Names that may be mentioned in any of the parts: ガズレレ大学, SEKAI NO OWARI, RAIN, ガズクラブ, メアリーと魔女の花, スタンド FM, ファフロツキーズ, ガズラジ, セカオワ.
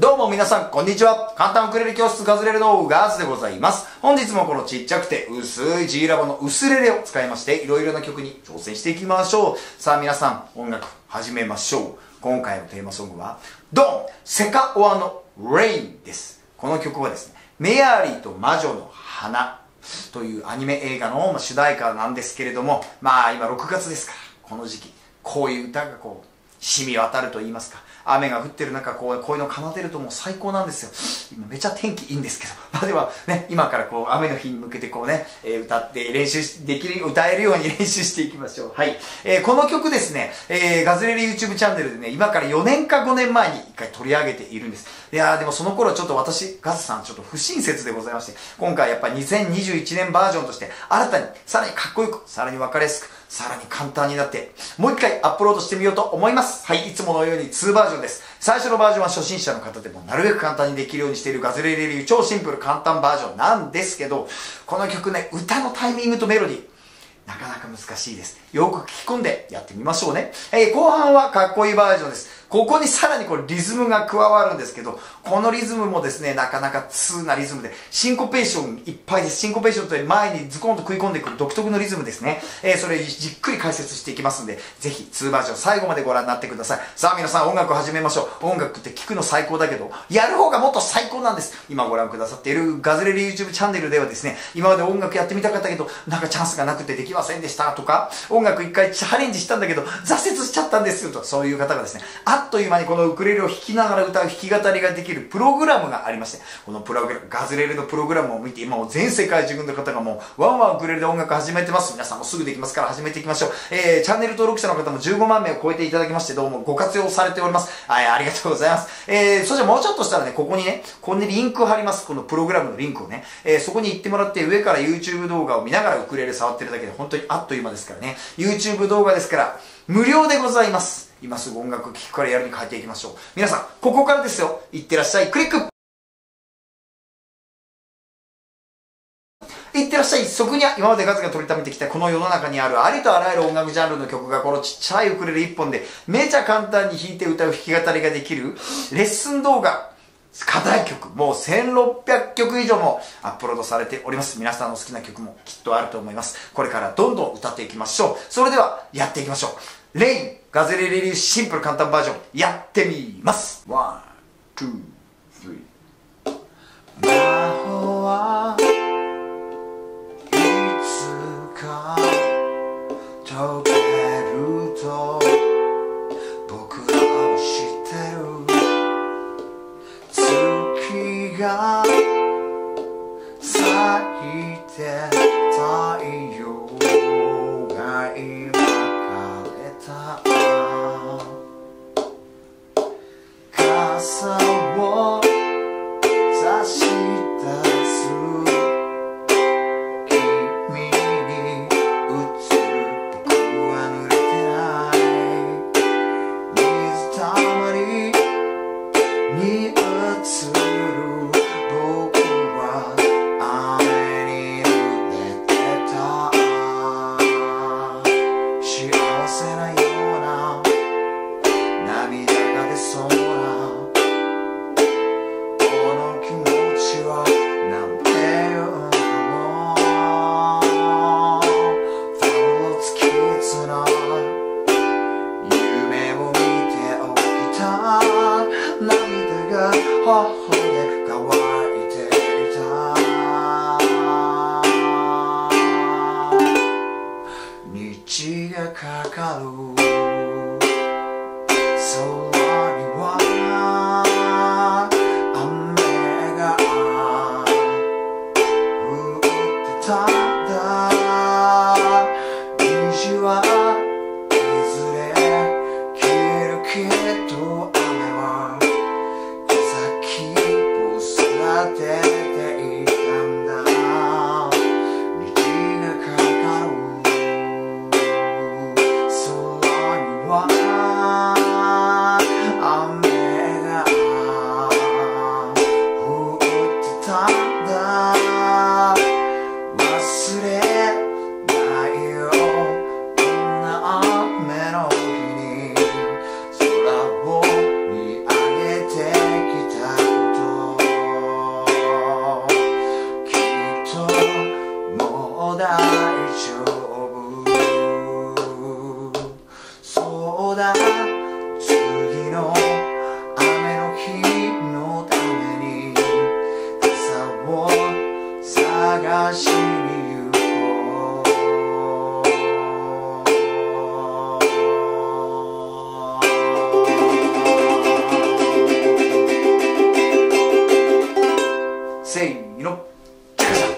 どうも皆さん、こんにちは。簡単ウクレレ教室ガズレレのガーズでございます。本日もこのちっちゃくて薄い G ラボの薄レレを使いまして、いろいろな曲に挑戦していきましょう。さあ皆さん、音楽始めましょう。今回のテーマソングは、ドン!セカオワの RAIN です。この曲はですね、メアリーと魔女の花というアニメ映画の主題歌なんですけれども、まあ今6月ですから、この時期、こういう歌がこう、染み渡ると言いますか、雨が降ってる中、こういうの奏でるともう最高なんですよ。今めちゃ天気いいんですけど、まあではね、今からこう雨の日に向けてこうね、歌って練習できる、歌えるように練習していきましょう。はい。この曲ですね、ガズレレ YouTube チャンネルでね、今から4年か5年前に一回取り上げているんです。いやーでもその頃ちょっと私、ガズさんちょっと不親切でございまして、今回やっぱり2021年バージョンとして、新たに、さらにかっこよく、さらにわかりやすく、さらに簡単になって、もう一回アップロードしてみようと思います。はい、いつものように2バージョンです。最初のバージョンは初心者の方でもなるべく簡単にできるようにしているガズレレ流超シンプル簡単バージョンなんですけど、この曲ね、歌のタイミングとメロディー、なかなか難しいです。よく聞き込んでやってみましょうね。後半はかっこいいバージョンです。ここにさらにこれリズムが加わるんですけど、このリズムもですね、なかなか通なリズムで、シンコペーションいっぱいです。シンコペーションという前にズコンと食い込んでくる独特のリズムですね。それじっくり解説していきますんで、ぜひ2バージョン最後までご覧になってください。さあ皆さん音楽を始めましょう。音楽って聞くの最高だけど、やる方がもっと最高なんです。今ご覧くださっているガズレレ YouTube チャンネルではですね、今まで音楽やってみたかったけど、なんかチャンスがなくてできませんでしたとか、音楽一回チャレンジしたんだけど、挫折しちゃったんですよと、そういう方がですね、あっという間にこのウクレレを弾きながら歌う弾き語りができるプログラムがありまして、このガズレレのプログラムを見て、今もう全世界中の方がもうワンワンウクレレで音楽始めてます。皆さんもすぐできますから始めていきましょう。チャンネル登録者の方も15万名を超えていただきまして、どうもご活用されております。はい、ありがとうございます。そしてもうちょっとしたらね、ここにね、ここにリンクを貼ります。このプログラムのリンクをね、そこに行ってもらって、上から YouTube 動画を見ながらウクレレ触ってるだけで本当にあっという間ですからね。YouTube 動画ですから、無料でございます。今すぐ音楽聴くからやるに変えていきましょう。皆さん、ここからですよ。いってらっしゃい、クリック。いってらっしゃい。そこには今までガズが取りためてきたこの世の中にあるありとあらゆる音楽ジャンルの曲がこのちっちゃいウクレレ一本でめちゃ簡単に弾いて歌う弾き語りができるレッスン動画。課題曲、もう1600曲以上もアップロードされております。皆さんの好きな曲もきっとあると思います。これからどんどん歌っていきましょう。それではやっていきましょう。RAINガズレレ流シンプル簡単バージョンやってみます。 1,2,3 魔法はいつか溶けると僕は知ってる月が咲いて太陽が今枯れた傘を差した君に映る僕は濡れてない水たまりに映る僕は雨に濡れてた幸せなような涙が出そうな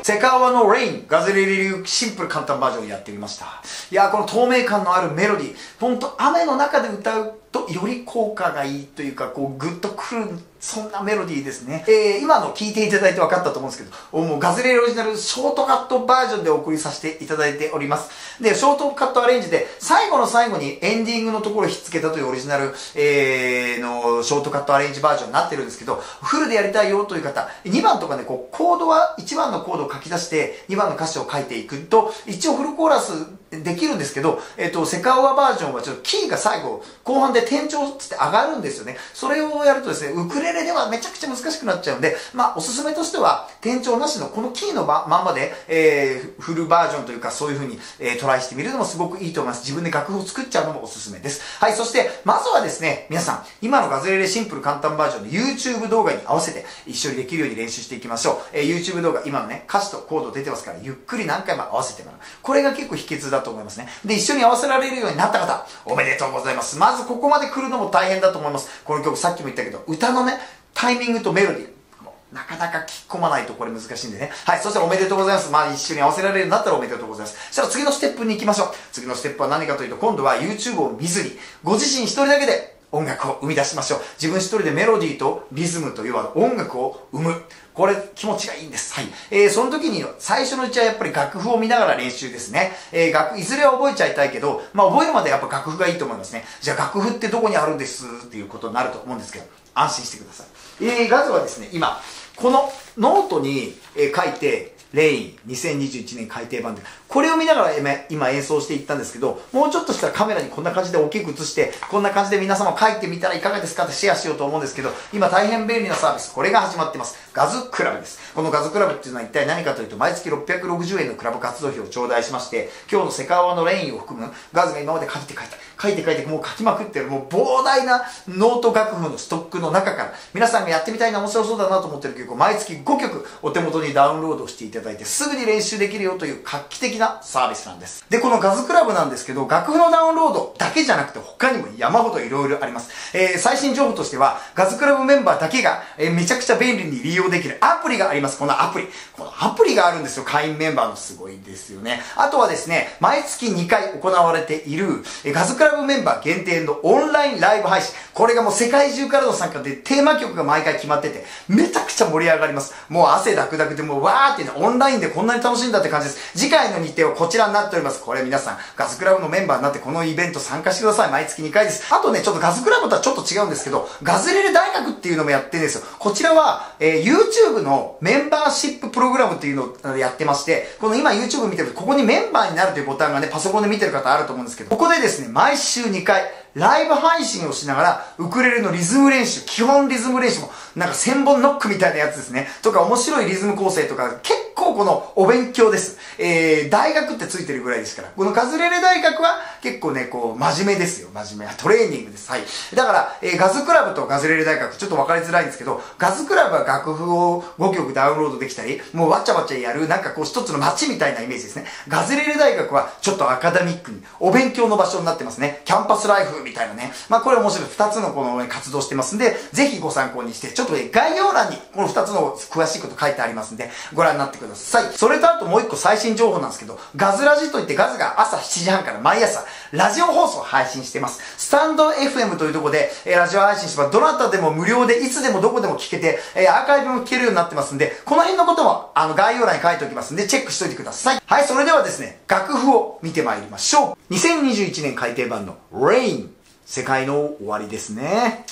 セカオワの RAIN ガズレレ流シンプル簡単バージョンやってみました。いやー、この透明感のあるメロディー、ほんと雨の中で歌うとより効果がいいというか、こうグッとくる、そんなメロディーですね。今の聴いていただいて分かったと思うんですけど、もうガズレレオリジナルショートカットバージョンでお送りさせていただいております。で、ショートカットアレンジで最後の最後にエンディングのところをひっつけたというオリジナル、のショートカットアレンジバージョンになってるんですけど、フルでやりたいよという方、2番とかね、こうコードは1番のコードを書き出して2番の歌詞を書いていくと一応フルコーラスできるんですけど、セカオワバージョンはちょっとキーが最後、後半で転調つって上がるんですよね。それをやるとですね、ウクレレではめちゃくちゃ難しくなっちゃうんで、まあおすすめとしては転調なしのこのキーのまんまで、フルバージョンというか、そういう風に、トライしてみるのもすごくいいと思います。自分で楽譜を作っちゃうのもおすすめです。はい、そしてまずはですね、皆さん、今のガズレレシンプル簡単バージョンの YouTube 動画に合わせて一緒にできるように練習していきましょう。YouTube 動画、今のね、歌詞とコード出てますから、ゆっくり何回も合わせてもらう。これが結構秘訣だと思いますね。で、一緒に合わせられるようになった方、おめでとうございます。まずここまで来るのも大変だと思います。この曲、さっきも言ったけど、歌のね、タイミングとメロディー、なかなか聞き込まないとこれ難しいんでね。はい、そしておめでとうございます。まあ一緒に合わせられるようになったらおめでとうございます。そしたら次のステップに行きましょう。次のステップは何かというと、今度は YouTube を見ずに、ご自身一人だけで音楽を生み出しましょう。自分一人でメロディーとリズムという音楽を生む。これ気持ちがいいんです。はい。その時に最初のうちはやっぱり楽譜を見ながら練習ですね。いずれは覚えちゃいたいけど、まあ覚えるまでやっぱ楽譜がいいと思いますね。じゃあ楽譜ってどこにあるんですっていうことになると思うんですけど、安心してください。ガズはですね、今、このノートに書いて、RAIN 2021年改訂版で、これを見ながら今演奏していったんですけど、もうちょっとしたらカメラにこんな感じで大きく映して、こんな感じで皆様書いてみたらいかがですかってシェアしようと思うんですけど、今大変便利なサービス、これが始まってます。ガズクラブです。このガズクラブっていうのは一体何かというと、毎月660円のクラブ活動費を頂戴しまして、今日のセカオワのRAINを含む、ガズが今まで書いて、もう書きまくってる、もう膨大なノート楽譜のストックの中から、皆さんがやってみたいな、面白そうだなと思ってる曲を毎月5曲お手元にダウンロードしていただきます。すぐに練習できるよという画期的なサービスなんです。で、このガズクラブなんですけど、楽譜のダウンロードだけじゃなくて他にも山ほどいろいろあります。最新情報としては、ガズクラブメンバーだけが、めちゃくちゃ便利に利用できるアプリがあります。このアプリがあるんですよ。会員メンバーのすごいですよね。あとはですね、毎月2回行われている、ガズクラブメンバー限定のオンラインライブ配信。これがもう世界中からの参加でテーマ曲が毎回決まってて、めちゃくちゃ盛り上がります。もう汗ダクダクでもうわーってね、オンラインでこんなに楽しんだって感じです。次回の日程はこちらになっております。これ皆さん、ガズクラブのメンバーになってこのイベント参加してください。毎月2回です。あとね、ちょっとガズクラブとはちょっと違うんですけど、ガズレレ大学っていうのもやってるんですよ。こちらは、YouTube のメンバーシッププログラムっていうのをやってまして、この今 YouTube 見てると、ここにメンバーになるというボタンがね、パソコンで見てる方あると思うんですけど、ここでですね、毎週2回、ライブ配信をしながら、ウクレレのリズム練習、基本リズム練習も、なんか1000本ノックみたいなやつですね。とか、面白いリズム構成とか、結構このお勉強です。大学ってついてるぐらいですから、このガズレレ大学は結構ね、こう、真面目ですよ。真面目。トレーニングです。はい。だから、ガズクラブとガズレレ大学、ちょっと分かりづらいんですけど、ガズクラブは楽譜を5曲ダウンロードできたり、もうわちゃわちゃやる、なんかこう、一つの街みたいなイメージですね。ガズレレ大学はちょっとアカデミックに、お勉強の場所になってますね。キャンパスライフ、みたいなね。まあこれ面白い。2つのこの活動してますんで、ぜひご参考にして、ちょっと概要欄にこの2つの詳しいこと書いてありますんで、ご覧になってください。それとあともう1個最新情報なんですけど、ガズラジといってガズが朝7時半から毎朝、ラジオ放送を配信してます。スタンド FM というところで、ラジオ配信してます。どなたでも無料で、いつでもどこでも聞けて、アーカイブも聞けるようになってますんで、この辺のことも、概要欄に書いておきますんで、チェックしといてください。はい、それではですね、楽譜を見てまいりましょう。2021年改訂版の RAIN。世界の終わりですね。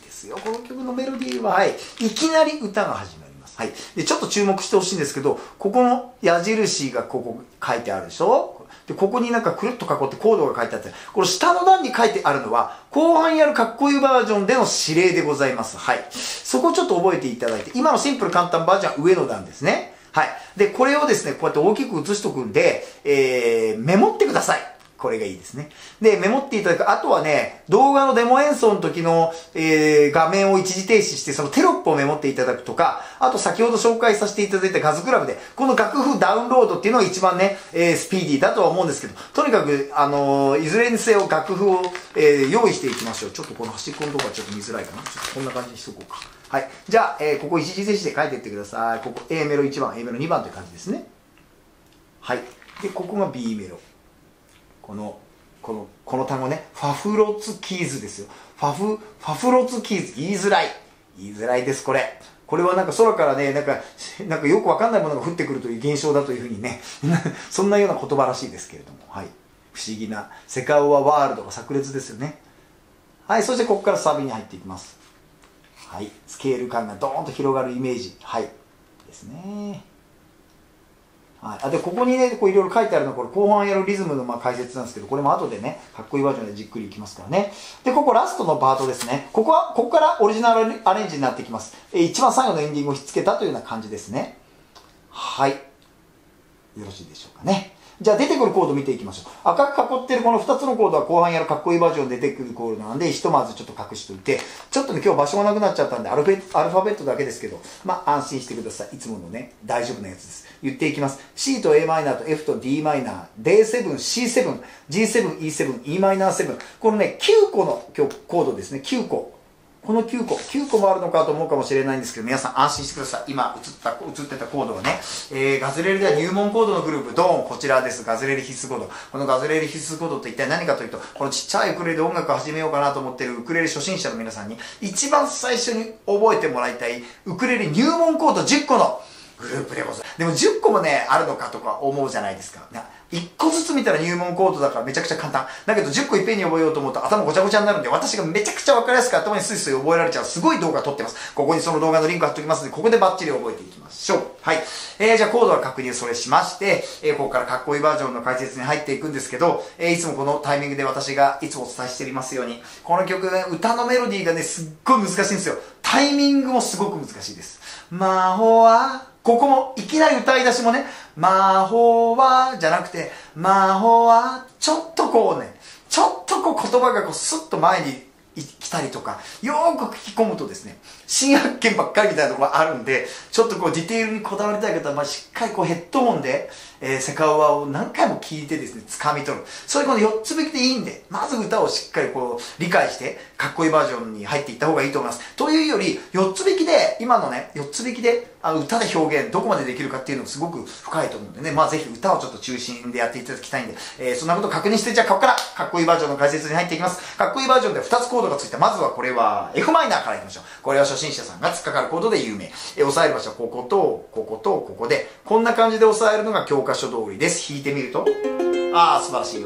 いいですよ。この曲のメロディーは、はい、いきなり歌が始まります。はい。で、ちょっと注目してほしいんですけど、ここの矢印がここ書いてあるでしょ?で、ここになんかくるっと囲ってコードが書いてあって、この下の段に書いてあるのは、後半やるかっこいいバージョンでの指令でございます。はい。そこちょっと覚えていただいて、今のシンプル簡単バージョンは上の段ですね。はい。で、これをですね、こうやって大きく写しとくんで、メモってください。これがいいですね。で、メモっていただく。あとはね、動画のデモ演奏の時の、画面を一時停止して、そのテロップをメモっていただくとか、あと先ほど紹介させていただいた画図クラブで、この楽譜ダウンロードっていうのが一番ね、スピーディーだとは思うんですけど、とにかく、いずれにせよ楽譜を、用意していきましょう。ちょっとこの端っこのとこはちょっと見づらいかな。ちょっとこんな感じにしとこうか。はい。じゃあ、ここ一時停止で書いていってください。ここ A メロ1番、A メロ2番という感じですね。はい。で、ここが B メロ。この単語ね、ファフロツキーズですよ。ファフロツキーズ。言いづらいです、これ。これはなんか空からね、なんかよくわかんないものが降ってくるという現象だというふうにね、そんなような言葉らしいですけれども。はい。不思議な、セカオワワールドが炸裂ですよね。はい。そしてここからサビに入っていきます。はい。スケール感がドーンと広がるイメージ。はい。ですね。はい、あでここにね、こういろいろ書いてあるのは、これ後半やるリズムのまあ解説なんですけど、これも後でね、かっこいいバージョンでじっくりいきますからね。で、ここラストのパートですね。ここからオリジナルアレンジになってきます。一番最後のエンディングをひっつけたというような感じですね。はい。よろしいでしょうかね。じゃあ出てくるコード見ていきましょう。赤く囲ってるこの2つのコードは後半やるかっこいいバージョンで出てくるコードなんで、ひとまずちょっと隠しておいて、ちょっとね、今日場所がなくなっちゃったんで、アルファベットだけですけど、まあ安心してください。いつものね、大丈夫なやつです。言っていきます。C と Am と F と Dm、D7、C7、G7、E7、Em7。このね、9個のコードですね、9個。この9個もあるのかと思うかもしれないんですけど、皆さん安心してください。今映ってたコードはね、ガズレールでは入門コードのグループ、ドーン、こちらです。ガズレール必須コード。このガズレール必須コードって一体何かというと、このちっちゃいウクレレで音楽を始めようかなと思っているウクレレ初心者の皆さんに、一番最初に覚えてもらいたいウクレレ入門コード10個のグループでございます。でも10個もね、あるのかとか思うじゃないですか。1個ずつ見たら入門コードだからめちゃくちゃ簡単。だけど10個いっぺんに覚えようと思うと頭ごちゃごちゃになるんで、私がめちゃくちゃわかりやすく頭にスイスイ覚えられちゃう。すごい動画撮ってます。ここにその動画のリンク貼っておきますので、ここでバッチリ覚えていきましょう。はい。じゃあコードは確認それしまして、ここからかっこいいバージョンの解説に入っていくんですけど、いつもこのタイミングで私がいつもお伝えしていますように、この曲ね、歌のメロディーがね、すっごい難しいんですよ。タイミングもすごく難しいです。魔法は、ここも、いきなり歌い出しもね、魔法は、じゃなくて、魔法は、ちょっとこうね、ちょっとこう言葉がこうスッと前に来たりとか、よーく聞き込むとですね、新発見ばっかりみたいなところがあるんで、ちょっとこうディテールにこだわりたい方は、しっかりこうヘッドホンで、セカオワを何回も聞いてですね、掴み取る。それこの4つ引きでいいんで、まず歌をしっかりこう理解して、かっこいいバージョンに入っていった方がいいと思います。というより、4つ引きで、今のね、4つ引きで、歌で表現、どこまでできるかっていうのもすごく深いと思うんでね、まあぜひ歌をちょっと中心でやっていただきたいんで、そんなこと確認して、じゃあここから、かっこいいバージョンの解説に入っていきます。かっこいいバージョンで2つコードがついた。まずはこれは F マイナーからいきましょう。これは初心者さんが突っかかるコードで有名。押さえる場所はここと、ここと、ここで、こんな感じで押さえるのが教科箇所通りです。弾いてみると、ああ、素晴らしい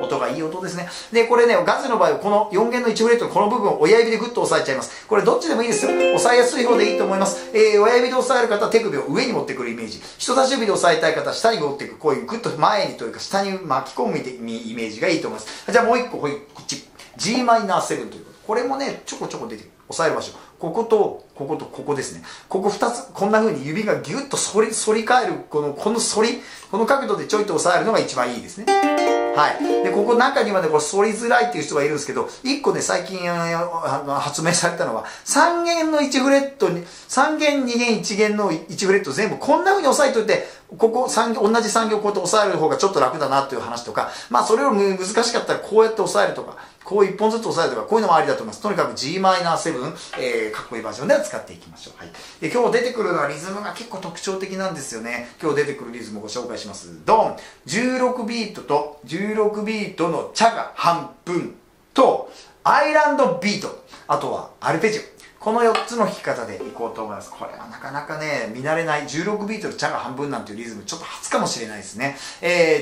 音。音がいい音ですね。で、これね、ガズの場合はこの4弦の1フレットのこの部分を親指でグッと押さえちゃいます。これどっちでもいいですよ。押さえやすい方でいいと思います。親指で押さえる方は手首を上に持ってくるイメージ。人差し指で押さえたい方は下に持っていく。こういうグッと前にというか下に巻き込むイメージがいいと思います。じゃあもう一個、こっち。Gm7 ということ。これもね、ちょこちょこ出てくる。押さえる場所。ここと、ここと、ここですね。ここ2つ、こんな風に指がギュッと反り返る、この角度でちょいと押さえるのが一番いいですね。はい。で、ここ中にはね、これ反りづらいっていう人がいるんですけど、1個ね、最近発明されたのは、3弦の1フレットに、3弦、2弦、1弦の1フレット全部こんな風に押さえといて、ここ同じ3弦をこうやって押さえる方がちょっと楽だなという話とか、まあそれよりも難しかったらこうやって押さえるとか、こう1本ずつ押さえるとか、こういうのもありだと思います。とにかく Gm7、かっこいいバージョンでは使っていきましょう。はい。で、今日出てくるのはリズムが結構特徴的なんですよね。今日出てくるリズムをご紹介します。ドン !16 ビートと、16ビートのチャが半分と、アイランドビート、あとはアルペジオ。この4つの弾き方でいこうと思います。これはなかなかね、見慣れない16ビートのチャが半分なんていうリズム、ちょっと初かもしれないですね。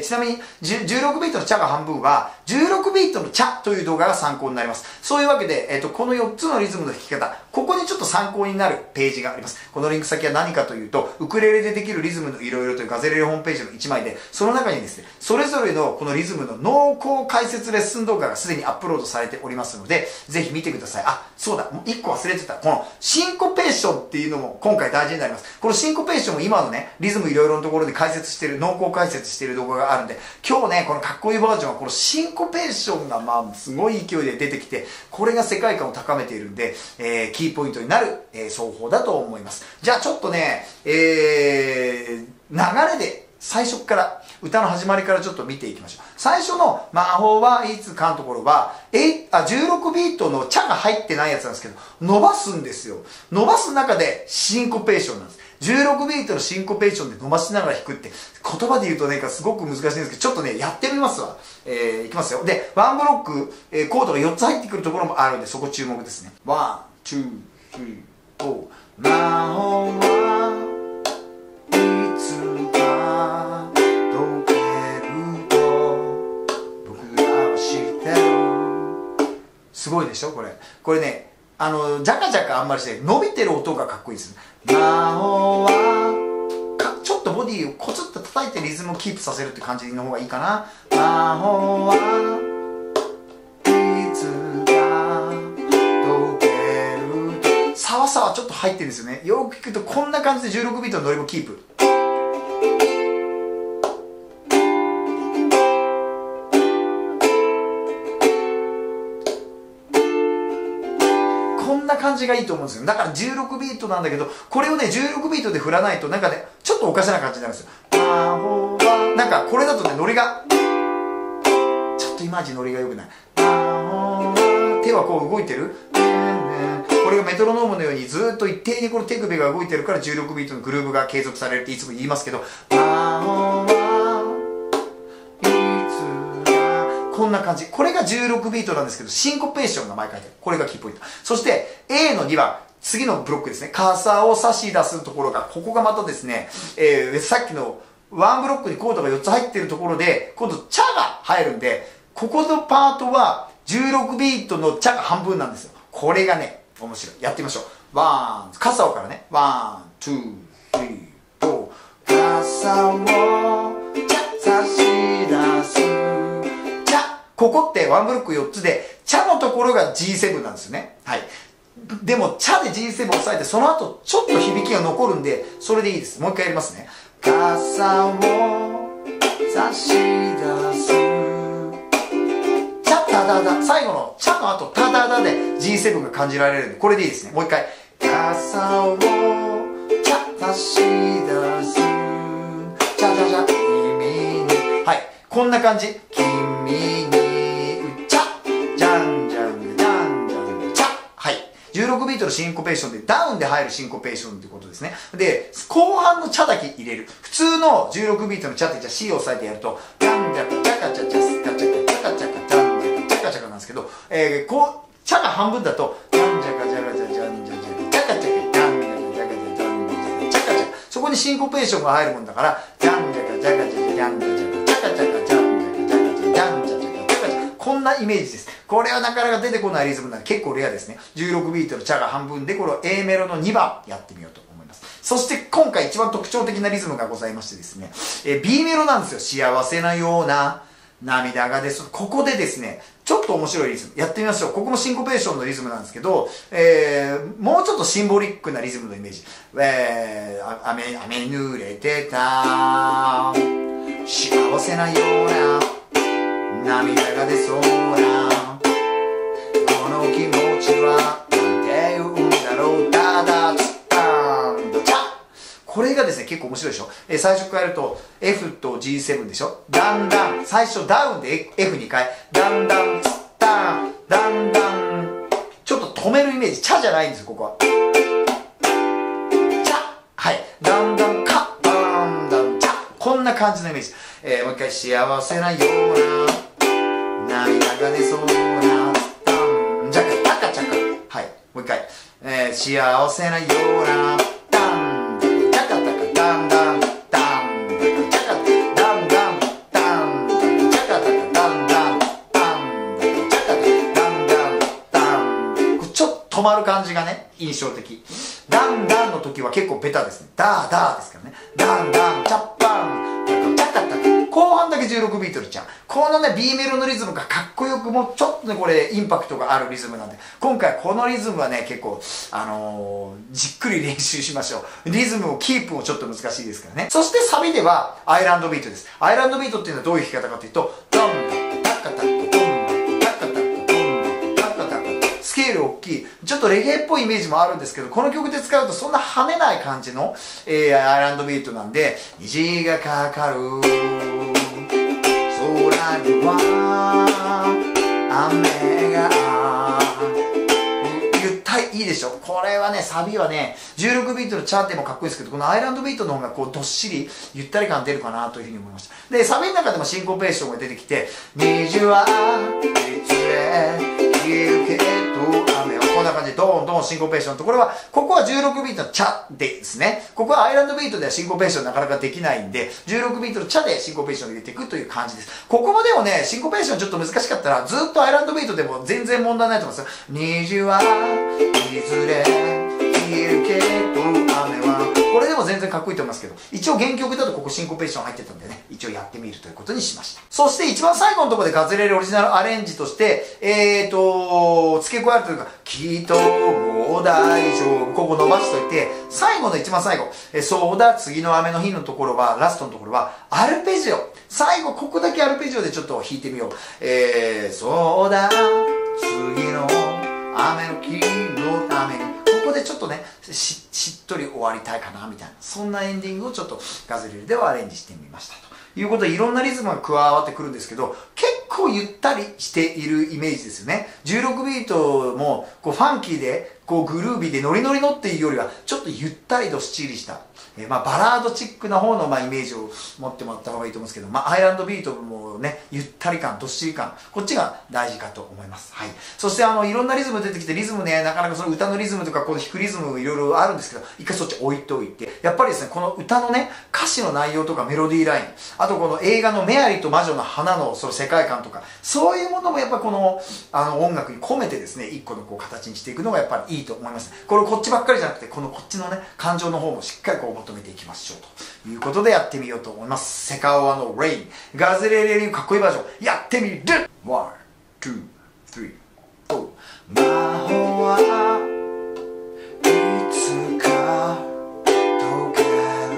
ちなみに、16ビートのチャが半分は、16ビートのチャという動画が参考になります。そういうわけで、この4つのリズムの弾き方、ここにちょっと参考になるページがあります。このリンク先は何かというと、ウクレレでできるリズムのいろいろというガゼレレホームページの1枚で、その中にですね、それぞれのこのリズムの濃厚解説レッスン動画がすでにアップロードされておりますので、ぜひ見てください。あ、そうだ、1個忘れてた。た。このシンコペーションっていうのも今回大事になります。このシンコペーションも今のね、リズムいろいろのところで解説してる、濃厚解説してる動画があるんで、今日ね、このかっこいいバージョンはこのシンコペーションがすごい勢いで出てきて、これが世界観を高めているんで、キーポイントになる、奏法だと思います。じゃあちょっとね、流れで、最初から、歌の始まりからちょっと見ていきましょう。最初の魔法はいつかのところは、16ビートのチャが入ってないやつなんですけど、伸ばすんですよ。伸ばす中でシンコペーションなんです。16ビートのシンコペーションで伸ばしながら弾くって、言葉で言うとね、すごく難しいんですけど、ちょっとね、やってみますわ。いきますよ。で、ワンブロック、コードが4つ入ってくるところもあるんで、そこ注目ですね。ワン、ツー、スリー、フォー。魔法はいつかすごいでしょこれ。これね、ジャカジャカあんまりして、伸びてる音がかっこいいです。魔法はちょっとボディをコツッと叩いてリズムをキープさせるって感じの方がいいかな。魔法はいつか溶ける。サワサワちょっと入ってるんですよね。よく聞くとこんな感じで16ビートのノリもキープ。感じがいいと思うんですよ。だから16ビートなんだけど、これをね、16ビートで振らないと、なんかね、ちょっとおかしな感じになるんですよ。なんかこれだとね、ノリが、ちょっといまいちノリが良くない。手はこう動いてる。これがメトロノームのようにずっと一定にこの手首が動いてるから16ビートのグルーヴが継続されるっていつも言いますけど、こんな感じ。これが16ビートなんですけど、シンコペーションが毎回で、これがキーポイント。そして、A の2は、次のブロックですね。傘を差し出すところが、ここがまたですね、さっきの1ブロックにコードが4つ入ってるところで、今度、チャが入るんで、ここのパートは、16ビートのチャが半分なんですよ。これがね、面白い。やってみましょう。ワン、傘をからね。ワン、ツー、スリー、フォー。傘を差し出す。ここってワンブロック4つで、チャのところが G7 なんですよね。はい。でも、チャで G7 押さえて、その後、ちょっと響きが残るんで、それでいいです。もう一回やりますね。傘を差し出す。チャ、タダダ。最後のチャの後、タダダで G7 が感じられるんで、これでいいですね。もう一回。傘をチャ、差し出す。チャチャチャ、君に。はい。こんな感じ。君に。16ビートのシンコペーションでダウンで入るシンコペーションってことですね。で、後半のチャだけ入れる。普通の16ビートのチャってじゃあ C を押さえてやると、ジャンジャカチャカチャチャスカチャカチャカチャカチャンジャカチャカチャカなんですけど、こう、チャが半分だと、ジャンジャカチャカチャジャンジャジャチャカチャカジャンジャジャカチャジャンジャジャチャカチャ。そこにシンコペーションが入るもんだから、ジャンジャカチャカチャジャンジャジャチャカチャカチャンジャカチャカチャジャンジャ。こんなイメージです。これはなかなか出てこないリズムなんで結構レアですね。16ビートのチャが半分で、これを A メロの2番やってみようと思います。そして今回一番特徴的なリズムがございましてですね、B メロなんですよ。幸せなような涙がです。ここでですね、ちょっと面白いリズム。やってみましょう。ここもシンコペーションのリズムなんですけど、もうちょっとシンボリックなリズムのイメージ。雨濡れてた、幸せなような、涙が出そうなこの気持ちはなんて言うんだろう、ただつったんだチャ。これがですね結構面白いでしょ。最初からやると F と G7 でしょ。だんだん最初ダウンで F2 回だんだんつったんだんだんちょっと止めるイメージ。チャじゃないんですよ。ここはチャ、はい、だんだんかだんだんチャ、こんな感じのイメージ。もう一回幸せなような涙が出そうなダンジャカタカチャカ、はい、もう一回、幸せなようなダンジャカタカダンダンダンジャカタカダンダンダンジャカタカダンダンダンジャカタカダンダンダン、これちょっと止まる感じがね印象的。ダンダンの時は結構ベタですね。ダーダーですからね。ダンダンチャッパンジャカタカ後半だけ16ビートルちゃん。このね、B メロのリズムがかっこよく、もうちょっとね、これ、インパクトがあるリズムなんで、今回このリズムはね、結構、じっくり練習しましょう。リズムをキープもちょっと難しいですからね。そしてサビでは、アイランドビートです。アイランドビートっていうのはどういう弾き方かというと、ドン、タッカタッ、ドン、タッカタッ、ドン、タッカタッ、スケール大きい。ちょっとレゲエっぽいイメージもあるんですけど、この曲で使うとそんな跳ねない感じの、アイランドビートなんで、虹がかかる、空には雨が、いいでしょ。これはね、サビはね、16ビートのチャーテンもかっこいいですけど、このアイランドビートの方がこう、どっしり、ゆったり感出るかなというふうに思いました。で、サビの中でもシンコペーションが出てきて、虹はいずれ消えるけど雨を、こんな感じでドーンドーンシンコペーションと、これは、ここは16ビートのチャですね。ここはアイランドビートではシンコペーションなかなかできないんで、16ビートのチャでシンコペーションを入れていくという感じです。ここもでもね、シンコペーションちょっと難しかったら、ずっとアイランドビートでも全然問題ないと思います。虹はいずれ消えるけど雨は、これでも全然かっこいいと思いますけど、一応原曲だとここシンコペーション入ってたんでね、一応やってみるということにしました。そして一番最後のところでガズレレオリジナルアレンジとして、付け加えるというか、きっともう大丈夫。ここ伸ばしといて、最後の一番最後、そうだ、次の雨の日のところは、ラストのところは、アルペジオ。最後、ここだけアルペジオでちょっと弾いてみよう。そうだ、次の雨の日のために、ここでちょっとね、しっとり終わりたいかなみたいな、そんなエンディングをちょっとガズレレではアレンジしてみましたということで、いろんなリズムが加わってくるんですけど、結構ゆったりしているイメージですよね。16ビートもこうファンキーでこうグルービーでノリノリのっていうよりは、ちょっとゆったりどっしりした、まあ、バラードチックな方のまあイメージを持ってもらった方がいいと思うんですけど、まあ、アイランドビートもね、ゆったり感、どっしり感、こっちが大事かと思います。はい。そしていろんなリズム出てきて、リズムね、なかなかその歌のリズムとか、この弾くリズムいろいろあるんですけど、一回そっち置いといて、やっぱりですね、この歌のね、歌詞の内容とかメロディーライン、あとこの映画のメアリーと魔女の花のその世界観とか、そういうものもやっぱこの、音楽に込めてですね、一個のこう形にしていくのがやっぱりいいと思います。これこっちばっかりじゃなくて、このこっちのね、感情の方もしっかりこう求めていきましょうということでやってみようと思います。セカオワの RAIN ガズレレ流かっこいいバージョンやってみる。 1,2,3 go。 魔法はいつか溶ける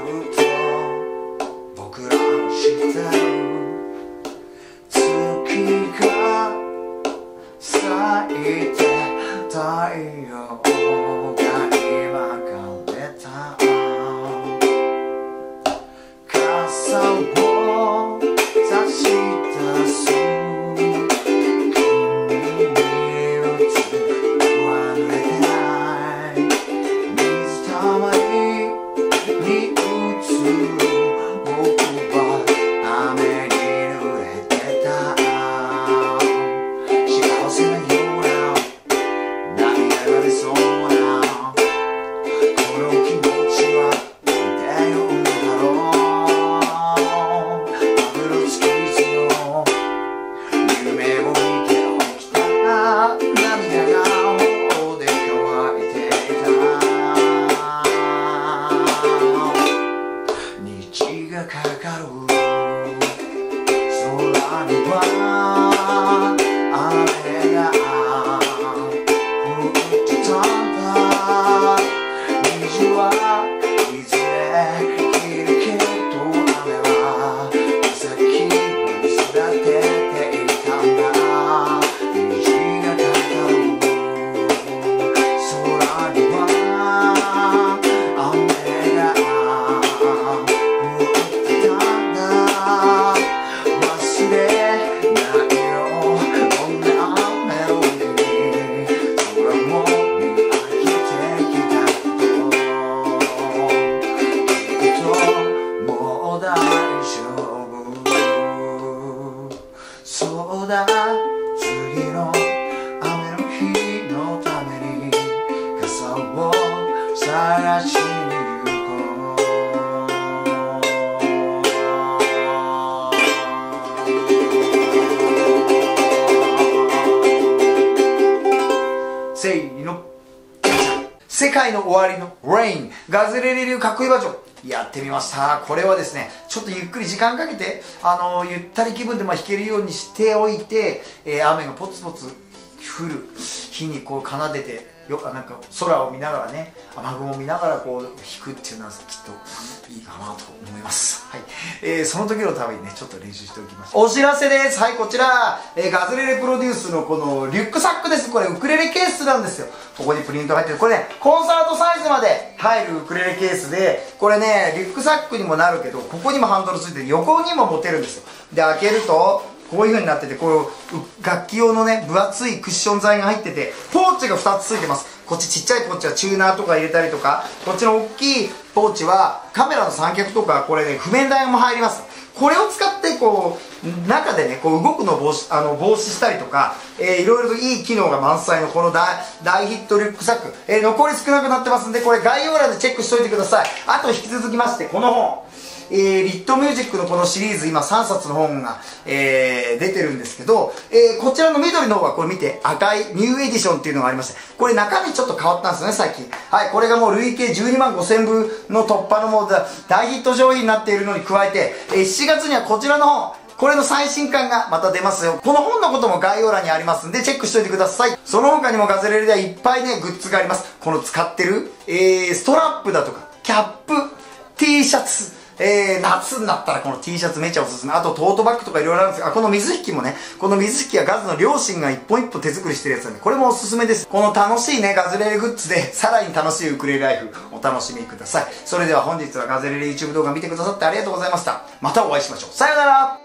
と僕らも知ってる。月が咲いて太陽が今から「傘を差し出す君に打つ」「壊れてない水たまりに映る」「僕は雨に濡れてた」「幸せなような涙が出そうな」「この気持ちは出よう」世界の終わりの RAIN ガズレレ流かっこいいバージョンやってみました。これはですね、ちょっとゆっくり時間かけてゆったり気分で弾けるようにしておいて、雨がポツポツ降る日にこう奏でてよ、なんか空を見ながらね、雨雲を見ながらこう弾くっていうのはきっといいかなと思います。はい、その時のためにねちょっと練習しておきました。お知らせです。はい、こちら、ガズレレプロデュースのこのリュックサックです。これウクレレケースなんですよ。ここにプリント入ってる、これねコンサートサイズまで入るウクレレケースで、これねリュックサックにもなるけど、ここにもハンドルついて横にも持てるんですよ。で開けるとこういう風になってて、こう楽器用のね分厚いクッション材が入ってて、ポーチが2つついてます。こっちちっちゃいポーチはチューナーとか入れたりとか、こっちの大きいポーチはカメラの三脚とか、これね譜面台も入ります。これを使ってこう中でねこう動くのを防止したりとか、いろいろといい機能が満載のこの大ヒットリュックサック、残り少なくなってますんで、これ概要欄でチェックしておいてください。あと引き続きましてこの本、リットミュージックのこのシリーズ、今3冊の本が、出てるんですけど、こちらの緑の方はこれ見て、赤いニューエディションっていうのがありまして、これ中身ちょっと変わったんですよね、最近。はい、これがもう累計12万5000部の突破のもう大ヒット商品になっているのに加えて、7月にはこちらの本、これの最新刊がまた出ますよ。この本のことも概要欄にありますんで、チェックしておいてください。その他にもガズレレではいっぱいね、グッズがあります。この使ってる、ストラップだとか、キャップ、T シャツ、夏になったらこの T シャツめちゃおすすめ。あとトートバッグとかいろいろあるんですが、この水引きもね、この水引きはガズの両親が一本一本手作りしてるやつなんで、これもおすすめです。この楽しいねガズレレグッズでさらに楽しいウクレレライフお楽しみください。それでは本日はガズレレ YouTube 動画見てくださってありがとうございました。またお会いしましょう。さよなら。